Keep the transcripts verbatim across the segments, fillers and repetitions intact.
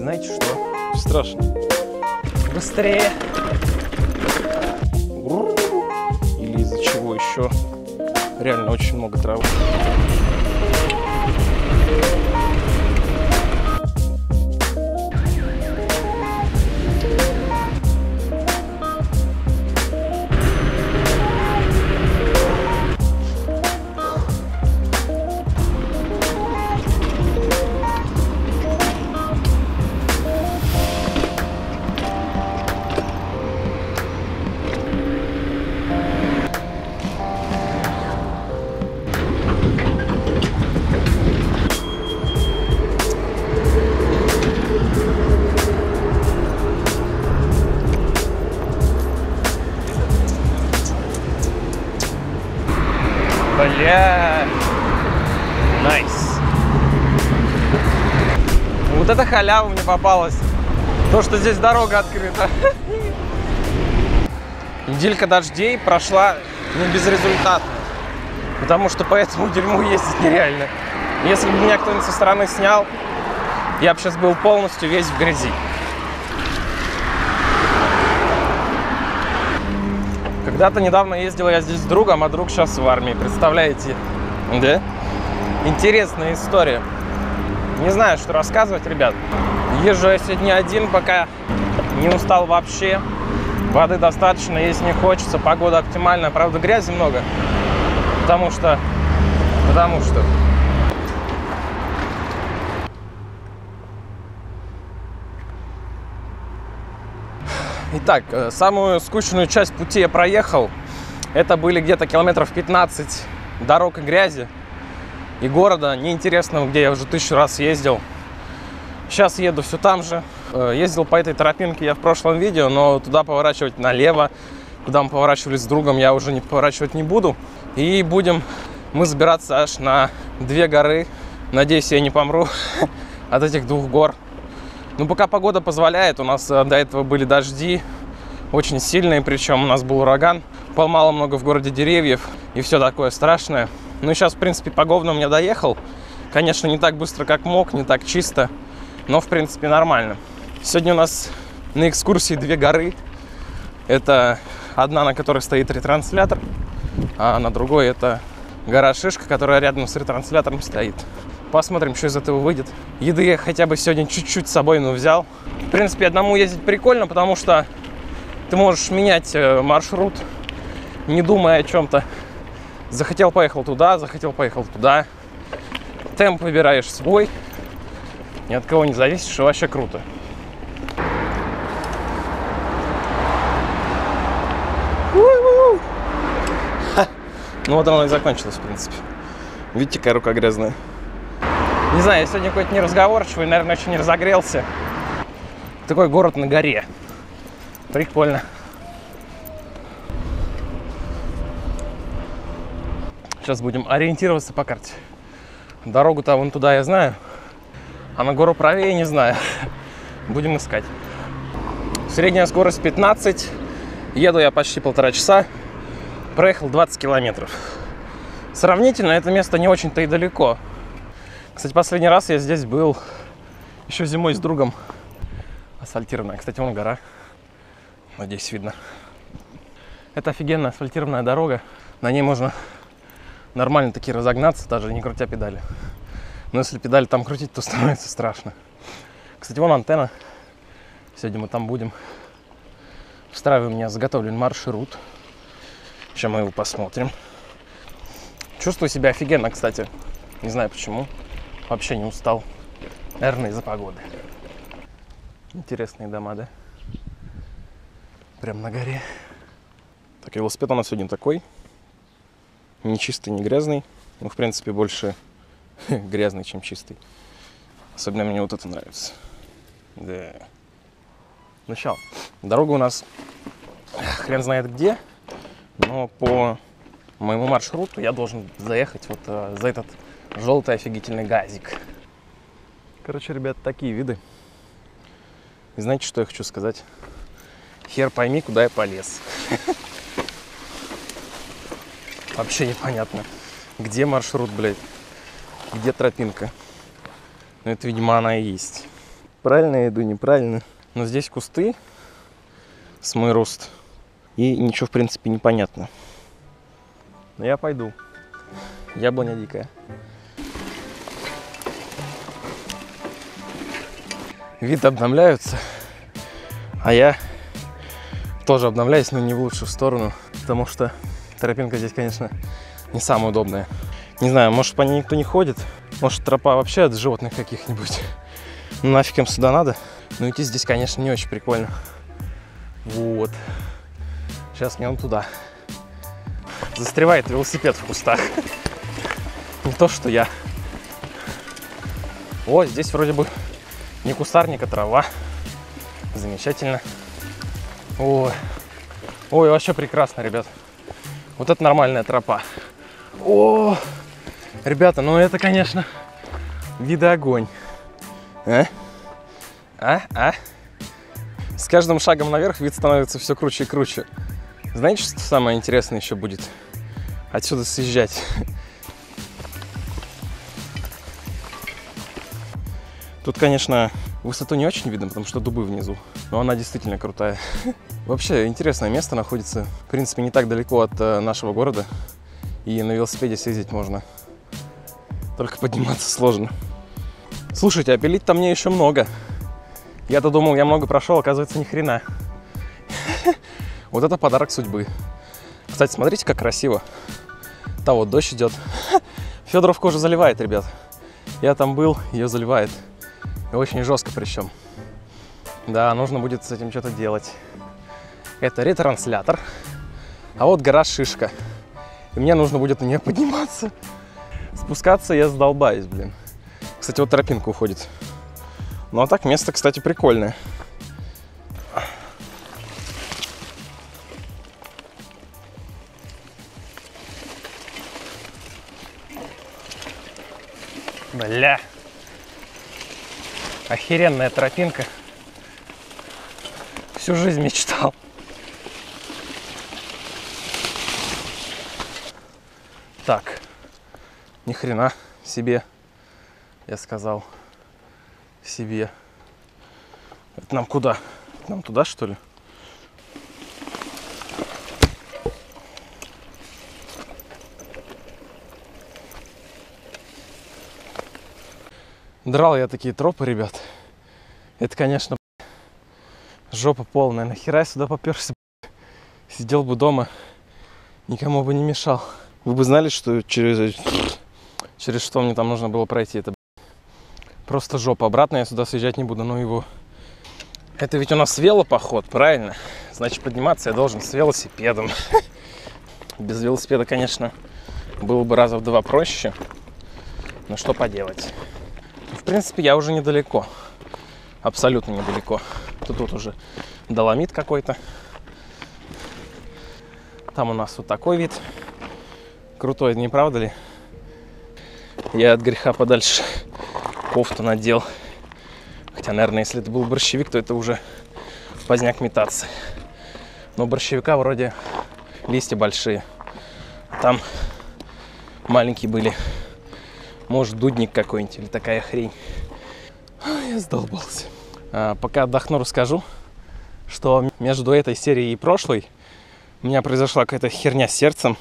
И знаете что? Страшно. Быстрее! Или из-за чего еще? Реально очень много травы. Бля, найс. Вот эта халява мне попалась. То, что здесь дорога открыта. Неделька дождей прошла ну, безрезультатно. Потому что по этому дерьму ездить нереально. Если бы меня кто-нибудь со стороны снял, я бы сейчас был полностью весь в грязи. Когда-то недавно ездил я здесь с другом, а друг сейчас в армии, представляете? Да? Интересная история. Не знаю, что рассказывать, ребят. Езжу я сегодня один, пока не устал вообще. Воды достаточно, есть не хочется, погода оптимальная. Правда, грязи много, потому что... Потому что... Итак, самую скучную часть пути я проехал. Это были где-то километров пятнадцать дорог и грязи. И города неинтересного, где я уже тысячу раз ездил. Сейчас еду все там же. Ездил по этой тропинке я в прошлом видео, но туда поворачивать налево, куда мы поворачивали с другом, я уже не поворачивать не буду. И будем мы забираться аж на две горы. Надеюсь, я не помру от этих двух гор. Ну, пока погода позволяет, у нас до этого были дожди, очень сильные, причем у нас был ураган, поломало много в городе деревьев и все такое страшное. Ну, сейчас, в принципе, по говнам я доехал, конечно, не так быстро, как мог, не так чисто, но, в принципе, нормально. Сегодня у нас на экскурсии две горы, это одна, на которой стоит ретранслятор, а на другой это гора Шишка, которая рядом с ретранслятором стоит. Посмотрим, что из этого выйдет. Еды я хотя бы сегодня чуть-чуть с собой ну, взял. В принципе, одному ездить прикольно, потому что ты можешь менять маршрут, не думая о чем-то. Захотел, поехал туда, захотел, поехал туда. Темп выбираешь свой. Ни от кого не зависишь, и вообще круто. Ну вот оно и закончилось, в принципе. Видите, какая рука грязная. Не знаю, я сегодня какой-то неразговорчивый, наверное, еще не разогрелся. Такой город на горе. Прикольно. Сейчас будем ориентироваться по карте. Дорогу-то вон туда я знаю, а на гору правее не знаю. Будем искать. Средняя скорость пятнадцать. Еду я почти полтора часа. Проехал двадцать километров. Сравнительно это место не очень-то и далеко. Кстати, последний раз я здесь был еще зимой с другом. Асфальтированная. Кстати, вон гора. Надеюсь, видно. Это офигенная асфальтированная дорога. На ней можно нормально таки разогнаться, даже не крутя педали. Но если педали там крутить, то становится страшно. Кстати, вон антенна. Сегодня мы там будем. В Страве у меня заготовлен маршрут. Сейчас мы его посмотрим. Чувствую себя офигенно, кстати. Не знаю почему. Вообще не устал. Наверное, из-за погоды. Интересные дома, да? Прям на горе. Так, велосипед у нас сегодня такой. Не чистый, не грязный. Ну, в принципе, больше грязный, чем чистый. Особенно мне вот это нравится. Да. Ну, сейчас. Дорога у нас хрен знает где. Но по моему маршруту я должен заехать вот э, за этот... желтый офигительный газик. Короче, ребят, такие виды. И знаете, что я хочу сказать? Хер пойми, куда я полез. Вообще непонятно, где маршрут, блядь, где тропинка. Но это, видимо, она и есть. Правильно я иду, неправильно. Но здесь кусты с мой рост. И ничего, в принципе, не понятно. Но я пойду. Яблоня дикая. Виды обновляются. А я тоже обновляюсь, но не в лучшую сторону. Потому что тропинка здесь, конечно, не самая удобная. Не знаю, может, по ней никто не ходит. Может, тропа вообще от животных каких-нибудь. Ну, нафиг им сюда надо. Но идти здесь, конечно, не очень прикольно. Вот. Сейчас мне он туда. Застревает велосипед в кустах. Не то, что я. О, здесь вроде бы не кустарник, а трава. Замечательно. Ой, ой, вообще прекрасно, ребят. Вот это нормальная тропа. О, ребята, ну это, конечно, виды огонь. А? А? А? С каждым шагом наверх вид становится все круче и круче. Знаете, что самое интересное еще будет? Отсюда съезжать. Тут, конечно, высоту не очень видно, потому что дубы внизу. Но она действительно крутая. Вообще, интересное место находится. В принципе, не так далеко от нашего города. И на велосипеде съездить можно. Только подниматься сложно. Слушайте, а пилить-то мне еще много. Я-то думал, я много прошел, оказывается, ни хрена. Вот это подарок судьбы. Кстати, смотрите, как красиво. Там вот дождь идет. Федоровку уже заливает, ребят. Я там был, ее заливает. И очень жестко причем. Да, нужно будет с этим что-то делать. Это ретранслятор. А вот гора Шишка. И мне нужно будет на нее подниматься. Спускаться я задолбаюсь, блин. Кстати, вот тропинка уходит. Ну а так место, кстати, прикольное. Бля. Охеренная тропинка. Всю жизнь мечтал. Так. Ни хрена себе. Я сказал. Себе. Это нам куда? Это нам туда, что ли? Драл я такие тропы, ребят. Это, конечно, жопа полная. Нахера я сюда попёрся? Сидел бы дома, никому бы не мешал. Вы бы знали, что через, через что мне там нужно было пройти. Это просто жопа. Обратно я сюда съезжать не буду, ну его. Это ведь у нас велопоход, правильно? Значит, подниматься я должен с велосипедом. Без велосипеда, конечно, было бы раза в два проще. Но что поделать? В принципе, я уже недалеко. Абсолютно недалеко. Тут, тут уже доломит какой-то. Там у нас вот такой вид. Крутой, не правда ли? Я от греха подальше кофту надел. Хотя, наверное, если это был борщевик, то это уже поздняк метаться. Но борщевика вроде листья большие. Там маленькие были. Может, дудник какой-нибудь или такая хрень. Я задолбался. А, пока отдохну, расскажу, что между этой серией и прошлой у меня произошла какая-то херня с сердцем.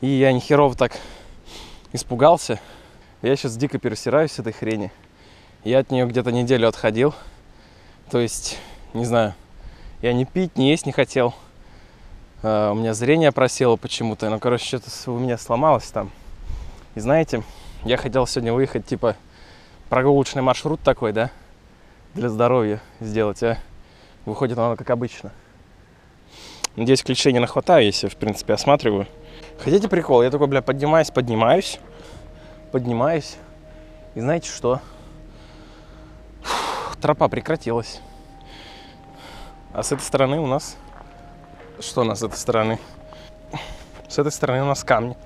И я нихерово так испугался. Я сейчас дико пересираюсь этой хрени. Я от нее где-то неделю отходил. То есть, не знаю, я ни пить, ни есть не хотел. А, у меня зрение просело почему-то. Ну, короче, что-то у меня сломалось там. И знаете... Я хотел сегодня выехать, типа, прогулочный маршрут такой, да, для здоровья сделать, а выходит оно как обычно. Надеюсь, ключей не нахватаю, если, в принципе, осматриваю. Хотите прикол? Я такой, бля, поднимаюсь, поднимаюсь, поднимаюсь, и знаете что? Фух, тропа прекратилась. А с этой стороны у нас... Что у нас с этой стороны? С этой стороны у нас камни.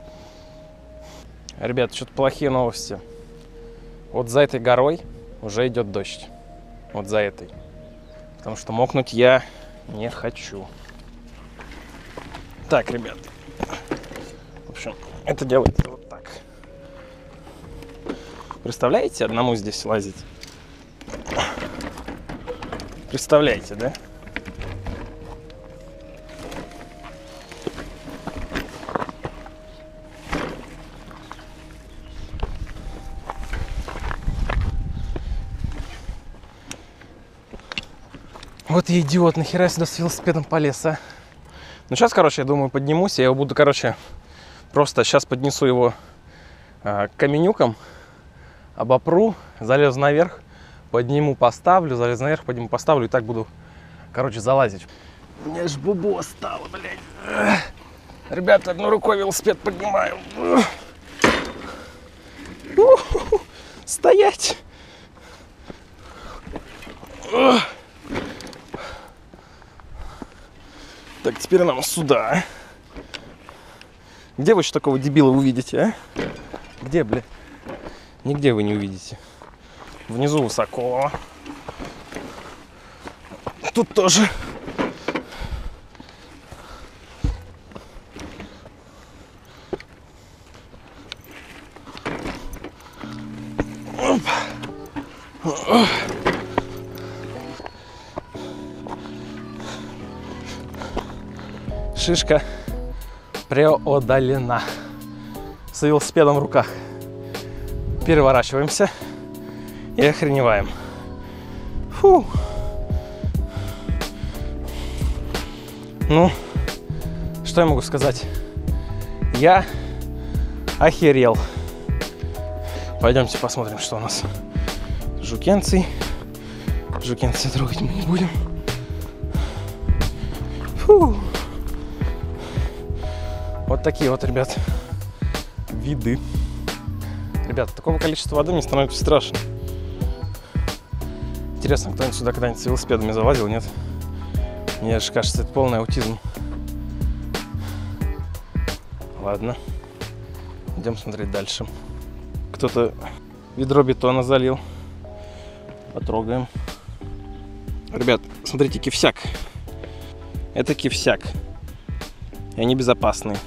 Ребята, что-то плохие новости. Вот за этой горой уже идет дождь. Вот за этой. Потому что мокнуть я не хочу. Так, ребят. В общем, это делается вот так. Представляете, одному здесь лазить? Представляете, да? Вот я идиот, нахера сюда с велосипедом полез, а? Ну, сейчас, короче, я думаю, поднимусь, я его буду, короче, просто сейчас поднесу его э, к каменюкам, обопру, залезу наверх, подниму, поставлю, залезу наверх, подниму, поставлю, и так буду, короче, залазить. У меня аж бубо стало, блядь. Ребята, одной рукой велосипед поднимаю. Стоять! Так, теперь нам сюда. Где вы еще такого дебила увидите, а? Где, бля? Нигде вы не увидите. Внизу высоко. Тут тоже. Оп. Шишка преодолена. С велосипедом в руках. Переворачиваемся и охреневаем. Фу. Ну, что я могу сказать? Я охерел. Пойдемте посмотрим, что у нас. Жукенций. Жукенций трогать мы не будем. Фу. Вот такие вот, ребят, виды. Ребят, такого количества воды мне становится страшно. Интересно, кто-нибудь сюда когда-нибудь с велосипедами залазил, нет? Мне же кажется, это полный аутизм. Ладно, идем смотреть дальше. Кто-то ведро бетона залил. Потрогаем. Ребят, смотрите, кивсяк. Это кивсяк. И они безопасные.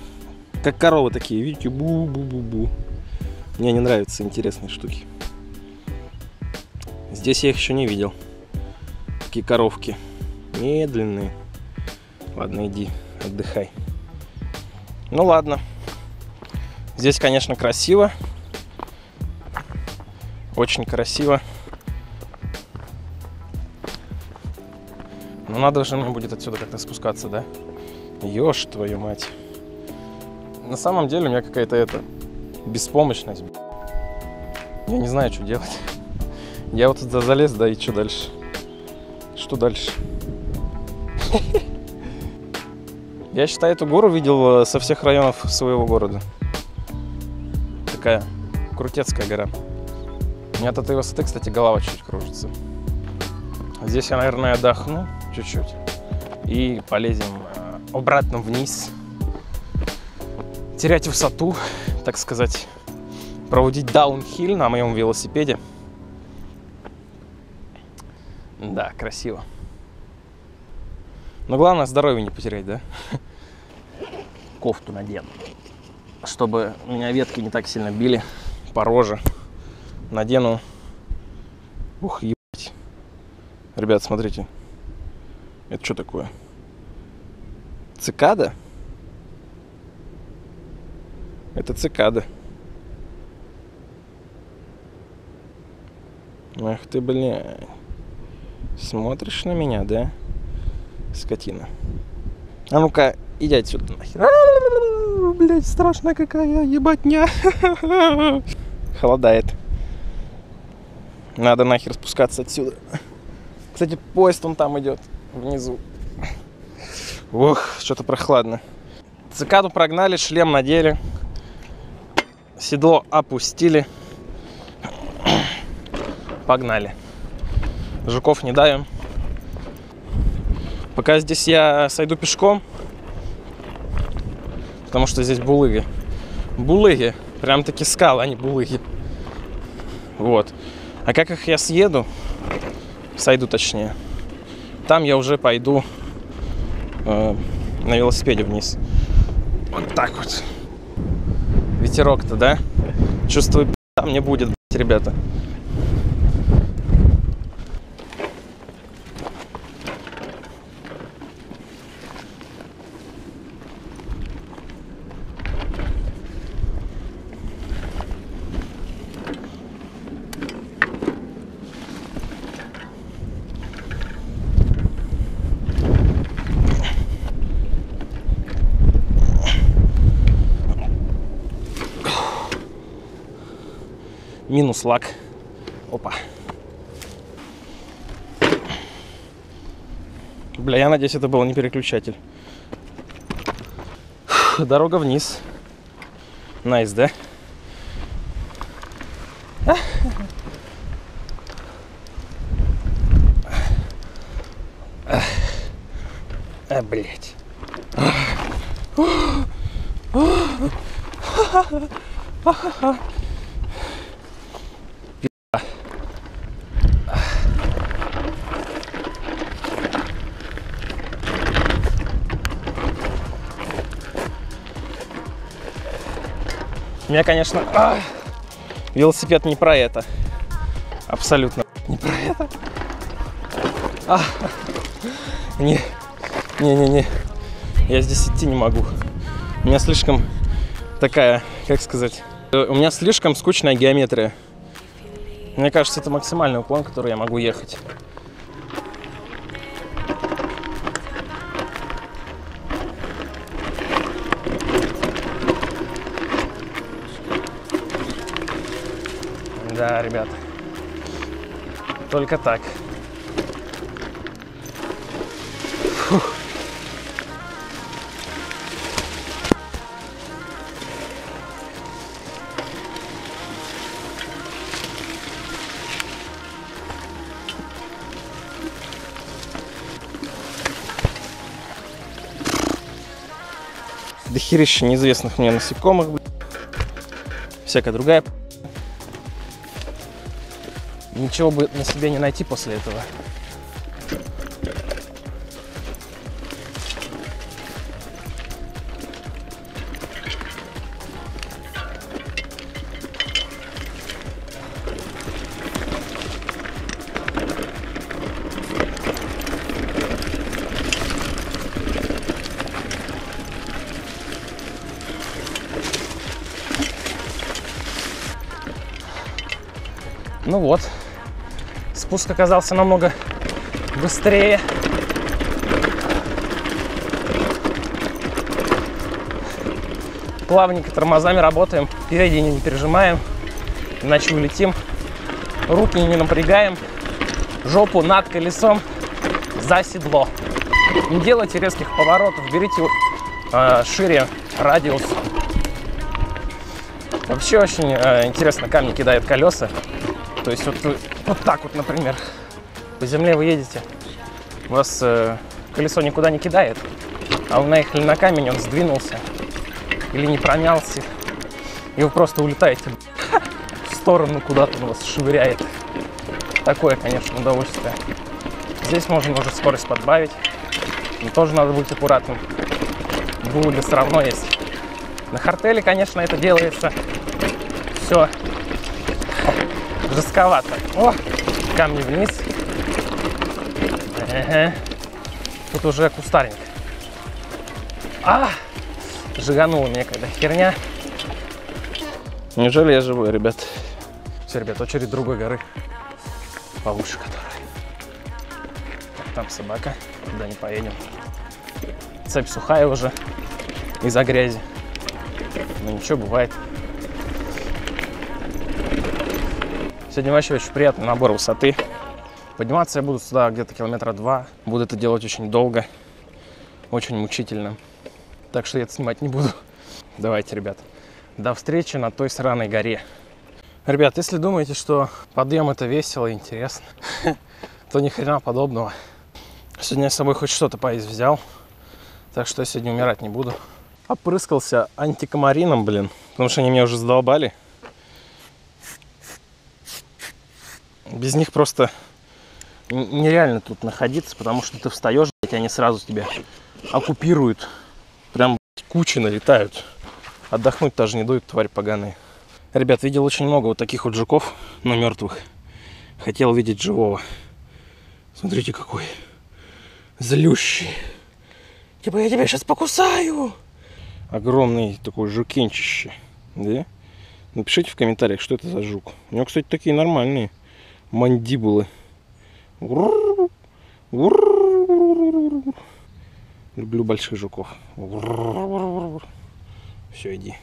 Как коровы такие, видите, бу-бу-бу-бу. Мне не нравятся интересные штуки. Здесь я их еще не видел. Такие коровки. Медленные. Ладно, иди, отдыхай. Ну ладно. Здесь, конечно, красиво. Очень красиво. Но надо же мне будет отсюда как-то спускаться, да? Ёж, твою мать. На самом деле у меня какая-то это беспомощность. Я не знаю, что делать. Я вот туда залез, да, и что дальше? Что дальше? Я, считаю, эту гору видел со всех районов своего города. Такая крутецкая гора. У меня от этой высоты, кстати, голова чуть кружится. Здесь я, наверное, отдохну чуть-чуть. И полезем обратно вниз, терять высоту, так сказать, проводить даунхилл на моем велосипеде. Да, красиво. Но главное, здоровье не потерять, да? Кофту надену, чтобы меня ветки не так сильно били по роже. Надену. Ух, ебать. Ребят, смотрите. Это что такое? Цикада? Это цикада. Ах ты, бля. Смотришь на меня, да? Скотина. А ну-ка, иди отсюда нахер. А-а-а, блядь, страшная какая ебатня. Холодает. Надо нахер спускаться отсюда. Кстати, поезд он там идет, внизу. Ох, что-то прохладно. Цикаду прогнали, шлем надели. Седло опустили. Погнали. Жуков не давим. Пока здесь я сойду пешком. Потому что здесь булыги. Булыги. Прям таки скалы, а не булыги. Вот. А как их я съеду? Сойду точнее. Там я уже пойду на велосипеде вниз. Вот так вот. Ветерок-то, да? Чувствую, там не будет, ребята. минус лак. Опа. Бля, я надеюсь, это был не переключатель. Фух, дорога вниз. Найс, да? А? А, а блядь. Меня, конечно, а, велосипед не про это, абсолютно не про это. А, не, не, не, не, я здесь идти не могу. У меня слишком такая, как сказать, у меня слишком скучная геометрия. Мне кажется, это максимальный уклон, который я могу ехать. Да, ребят, только так. Фух. Дохерища неизвестных мне насекомых, блядь. Всякая другая. Ничего бы на себе не найти после этого. Ну вот. Спуск оказался намного быстрее. Плавненько тормозами работаем, впереди не пережимаем, иначе улетим. Руки не напрягаем, жопу над колесом за седло. Не делайте резких поворотов, берите э, шире радиус. Вообще очень э, интересно камни кидают колеса. То есть вот, вот так вот, например, по земле вы едете, у вас э, колесо никуда не кидает, а вы наехали на камень, он сдвинулся или не промялся, и вы просто улетаете в сторону куда-то, он вас швыряет. Такое, конечно, удовольствие. Здесь можно уже скорость подбавить, но тоже надо быть аккуратным. Дули все равно есть. На хартеле, конечно, это делается все жестковато. О, камни вниз. Ага. Тут уже кустарник. А, жиганула мне когда херня. Неужели я живой, ребят? Все, ребят, очередь другой горы. Повыше которой. Там собака. Куда не поедем. Цепь сухая уже. Из-за грязи. Но ничего, бывает. Сегодня вообще очень приятный набор высоты. Подниматься я буду сюда где-то километра два. Буду это делать очень долго, очень мучительно. Так что я это снимать не буду. Давайте, ребят, до встречи на той сраной горе. Ребят, если думаете, что подъем это весело и интересно, то ни хрена подобного. Сегодня я с собой хоть что-то поесть взял, так что я сегодня умирать не буду. Опрыскался антикомарином, блин, потому что они меня уже задолбали. Без них просто нереально тут находиться, потому что ты встаешь, блядь, они сразу тебя оккупируют. Прям, блядь, кучи налетают. Отдохнуть даже не дают, тварь поганые. Ребят, видел очень много вот таких вот жуков, но мертвых. Хотел видеть живого. Смотрите, какой злющий. Типа, я тебя сейчас покусаю. Огромный такой жукенчище. Да? Напишите в комментариях, что это за жук. У него, кстати, такие нормальные мандибулы. Люблю больших жуков. Все, иди.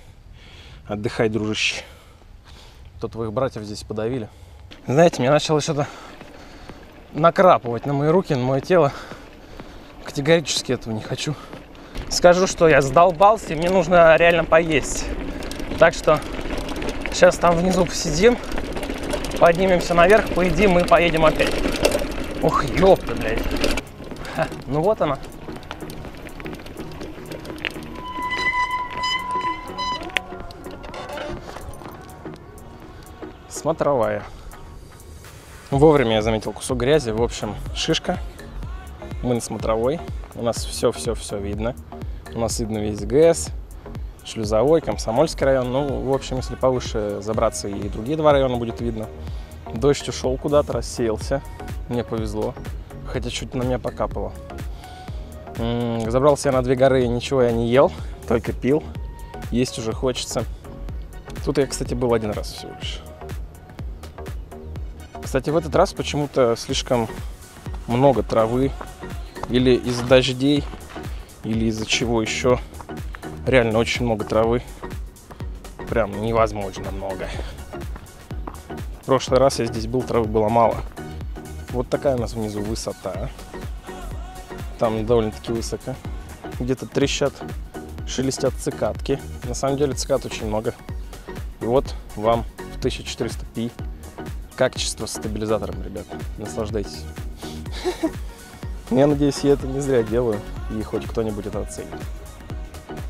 Отдыхай, дружище. кто твоих братьев здесь подавили. Знаете, мне начало что-то накрапывать на мои руки, на мое тело. Категорически этого не хочу. Скажу, что я задолбался, и мне нужно реально поесть. Так что сейчас там внизу посидим, поднимемся наверх, поедим и поедем опять. Ох, ёпта, блядь. Ха, ну вот она. Смотровая. Вовремя я заметил кусок грязи. В общем, Шишка. Мы на Смотровой. У нас все-все-все видно. У нас видно весь ГЭС, Шлюзовой, Комсомольский район. Ну, в общем, если повыше забраться, и другие два района будет видно. Дождь ушел куда-то, рассеялся. Мне повезло. Хотя чуть на меня покапало. М-м, забрался я на две горы, и ничего я не ел, только пил. Есть уже хочется. Тут я, кстати, был один раз всего лишь. Кстати, в этот раз почему-то слишком много травы, или из-за дождей, или из-за чего еще. Реально очень много травы. Прям невозможно много. В прошлый раз я здесь был, травы было мало. Вот такая у нас внизу высота. Там довольно-таки высоко. Где-то трещат, шелестят цикадки. На самом деле цикад очень много. И вот вам в тысяча четыреста пи. Качество с стабилизатором, ребят. Наслаждайтесь. Я надеюсь, я это не зря делаю, и хоть кто-нибудь это оценит.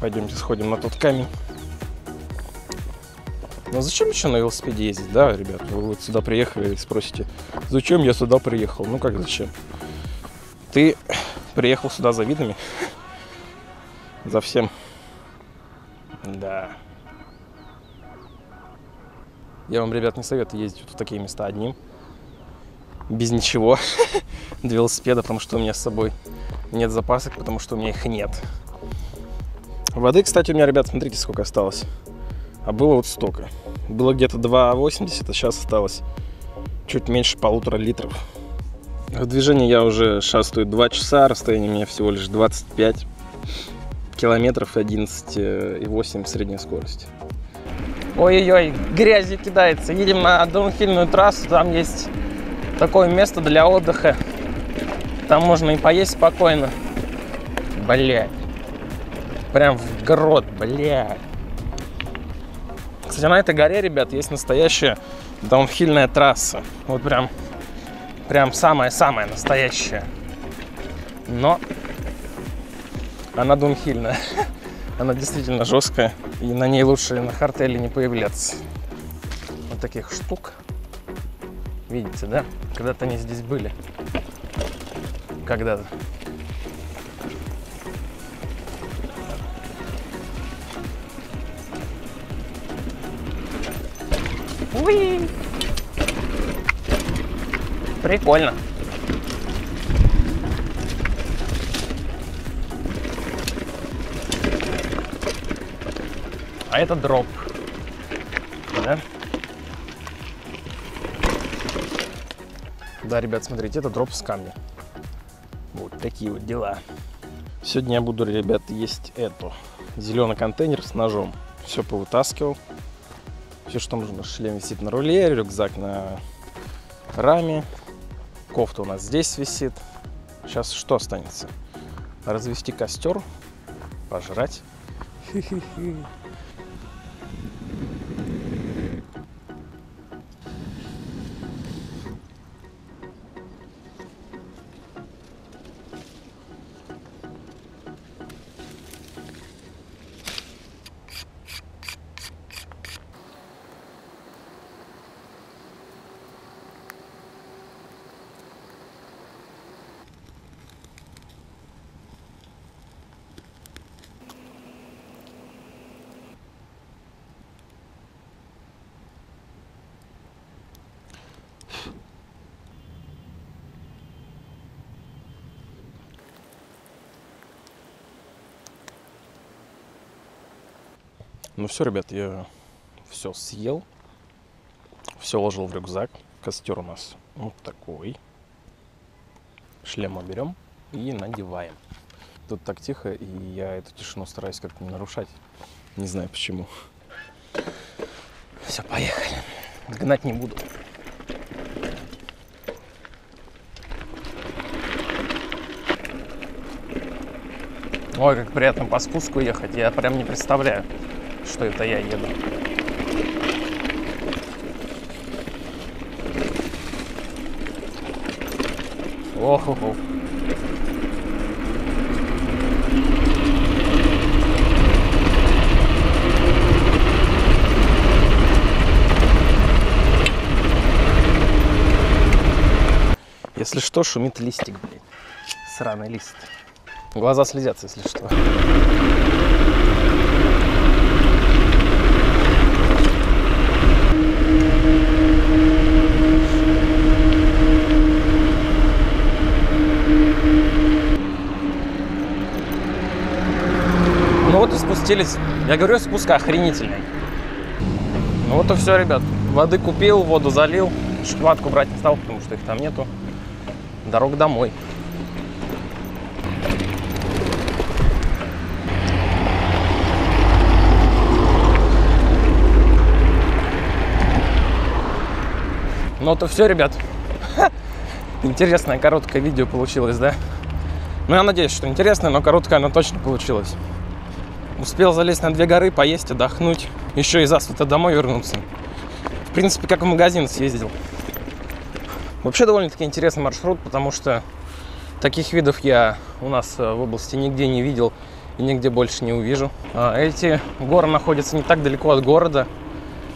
Пойдемте сходим на тот камень. Но зачем еще на велосипеде ездить, да, ребят? Вы вот сюда приехали и спросите, зачем я сюда приехал? Ну как зачем? Ты приехал сюда за видами? За всем. Да. Я вам, ребят, не советую ездить в такие места одним, без ничего, до велосипеда, потому что у меня с собой нет запасок, потому что у меня их нет. Воды, кстати, у меня, ребят, смотрите, сколько осталось. А было вот столько. Было где-то два восемьдесят, а сейчас осталось чуть меньше полутора литров. В движении я уже шастаю два часа, расстояние у меня всего лишь двадцать пять километров, одиннадцать и восемь средняя скорость. Ой-ой-ой, грязью кидается. Едем на даунхильную трассу, там есть такое место для отдыха. Там можно и поесть спокойно. Блядь. Прям в грот, блядь. Кстати, на этой горе, ребят, есть настоящая даунхильная трасса. Вот прям, прям самая-самая настоящая. Но она даунхильная. Она действительно жесткая, и на ней лучше на хардтейле не появляться. Вот таких штук. Видите, да? Когда-то они здесь были. Когда-то. Уи! Прикольно. А это дроп, да? Да, ребят, смотрите, это дроп с камня. Вот такие вот дела. Сегодня я буду, ребят, есть эту. Зеленый контейнер с ножом. Все повытаскивал. Все, что нужно. Шлем висит на руле, рюкзак на раме. Кофта у нас здесь висит. Сейчас что останется? Развести костер, пожрать. Хе-хе-хе. Ну все, ребят, я все съел, все ложил в рюкзак. Костер у нас вот такой. Шлем мы берем и надеваем. Тут так тихо, и я эту тишину стараюсь как-то не нарушать. Не знаю почему. Все, поехали. Гнать не буду. Ой, как приятно по спуску ехать. Я прям не представляю, что это я еду. Ох-ох-ох. Если что, шумит листик, блин. Сраный лист. Глаза слезятся, если что. Ну вот и спустились. Я говорю, спуск охренительный. Ну вот и все, ребят. Воды купил, воду залил. Шоколадку брать не стал, потому что их там нету. Дорога домой. Ну то все, ребят. Интересное короткое видео получилось, да? Ну я надеюсь, что интересное, но короткое оно точно получилось. Успел залезть на две горы, поесть, отдохнуть. Еще из асфальта домой вернуться. В принципе, как в магазин съездил. Вообще довольно-таки интересный маршрут, потому что таких видов я у нас в области нигде не видел и нигде больше не увижу. Эти горы находятся не так далеко от города,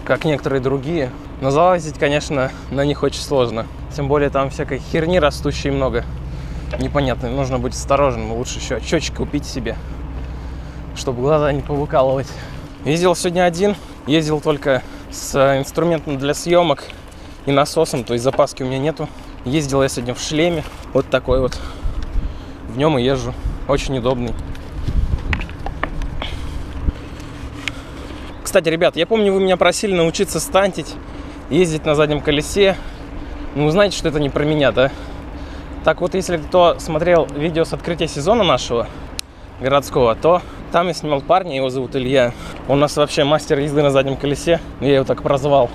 как некоторые другие. Но залазить, конечно, на них очень сложно. Тем более там всякой херни растущей много. Непонятно, нужно быть осторожным. Лучше еще счетчик купить себе, чтобы глаза не повыкалывать. Ездил сегодня один. Ездил только с инструментом для съемок и насосом, то есть запаски у меня нету. Ездил я сегодня в шлеме, вот такой вот. В нем и езжу, очень удобный. Кстати, ребят, я помню, вы меня просили научиться стантить, ездить на заднем колесе. Ну, знаете, что это не про меня, да? Так вот, если кто смотрел видео с открытия сезона нашего городского, то там я снимал парня, его зовут Илья. Он у нас вообще мастер езды на заднем колесе, я его так прозвал.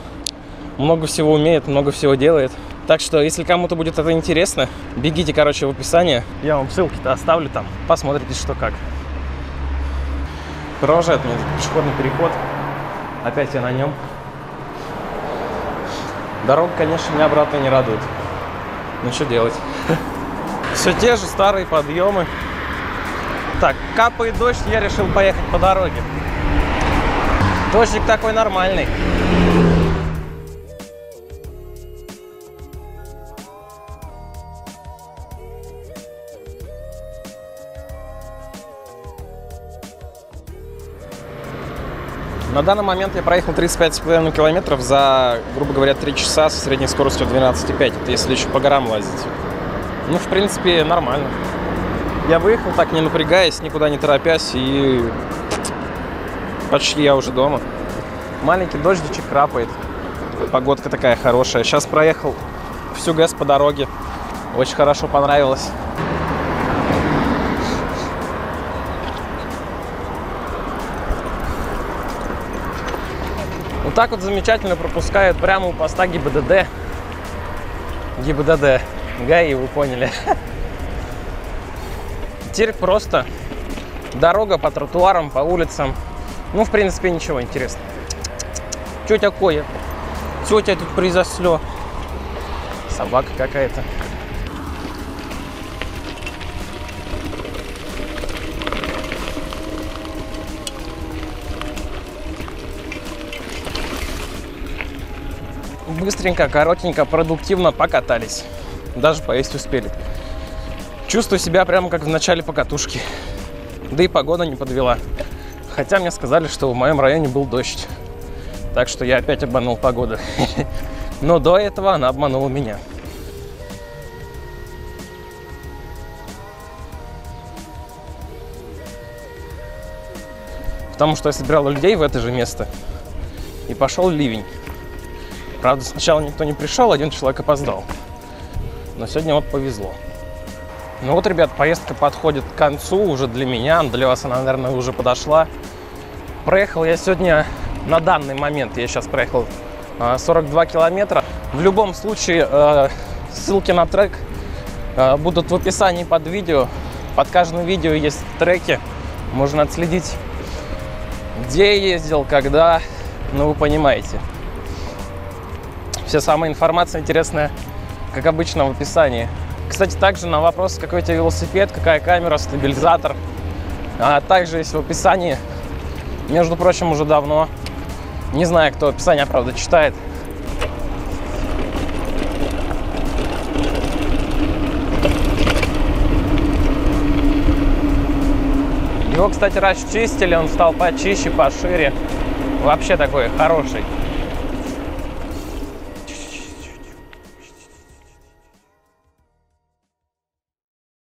Много всего умеет, много всего делает. Так что, если кому-то будет это интересно, бегите, короче, в описание. Я вам ссылки-то оставлю там. Посмотрите, что как. Провожает меня пешеходный переход. Опять я на нем. Дорога, конечно, меня обратно не радует. Ну, что делать? Все те же старые подъемы. Так, капает дождь, я решил поехать по дороге. Дождик такой нормальный. На данный момент я проехал тридцать пять с половиной километров за, грубо говоря, три часа со средней скоростью двенадцать и пять. Это если еще по горам лазить. Ну, в принципе, нормально. Я выехал так, не напрягаясь, никуда не торопясь, и почти я уже дома. Маленький дождичек крапает. Погодка такая хорошая. Сейчас проехал всю ГЭС по дороге. Очень хорошо, понравилось. Вот так вот замечательно пропускают прямо у поста ГИБДД. ГИБДД. ГАИ, вы поняли. Теперь просто дорога по тротуарам, по улицам. Ну, в принципе, ничего интересного. Что такое? Что у тебя тут произошло? Собака какая-то. Быстренько, коротенько, продуктивно покатались. Даже поесть успели. Чувствую себя прямо как в начале покатушки. Да и погода не подвела. Хотя мне сказали, что в моем районе был дождь. Так что я опять обманул погоду. Но до этого она обманула меня. Потому что я собирал людей в это же место. И пошел ливень. Правда, сначала никто не пришел, один человек опоздал. Но сегодня вот повезло. Ну вот, ребят, поездка подходит к концу уже для меня. Для вас она, наверное, уже подошла. Проехал я сегодня, на данный момент, я сейчас проехал сорок два километра. В любом случае, ссылки на трек будут в описании под видео. Под каждым видео есть треки, можно отследить, где я ездил, когда, ну вы понимаете. Вся самая информация интересная, как обычно, в описании. Кстати, также на вопрос, какой у тебя велосипед, какая камера, стабилизатор, а также есть в описании, между прочим, уже давно. Не знаю, кто описание, правда, читает. Его, кстати, расчистили, он стал почище, пошире. Вообще такой хороший.